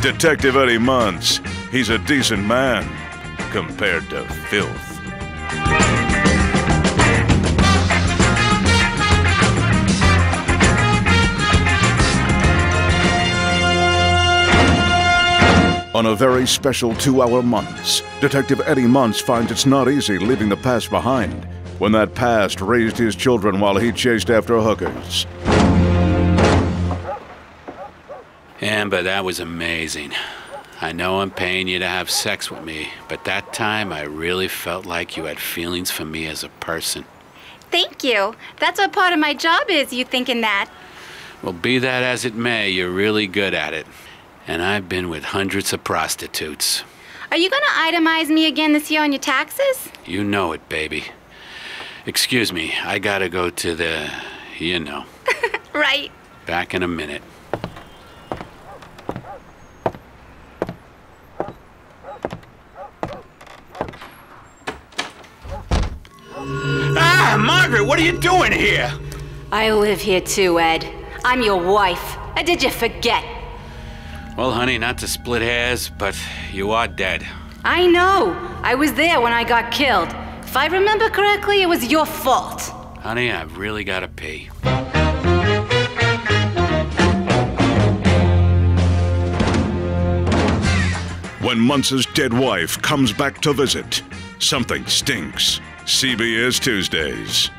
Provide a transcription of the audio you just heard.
Detective Eddie Muntz, he's a decent man compared to filth. On a very special 2-hour Muntz, Detective Eddie Muntz finds it's not easy leaving the past behind when that past raised his children while he chased after hookers. Yeah, but that was amazing. I know I'm paying you to have sex with me, but that time I really felt like you had feelings for me as a person. Thank you. That's what part of my job is, you thinking that. Well, be that as it may, you're really good at it. And I've been with hundreds of prostitutes. Are you gonna itemize me again this year on your taxes? You know it, baby. Excuse me, I gotta go to the, you know. Right. Back in a minute. Ah, Margaret, what are you doing here? I live here too, Ed. I'm your wife. Did you forget? Well, honey, not to split hairs, but you are dead. I know. I was there when I got killed. If I remember correctly, it was your fault. Honey, I've really got to pee. When Muntz's dead wife comes back to visit, something stinks. CBS Tuesdays.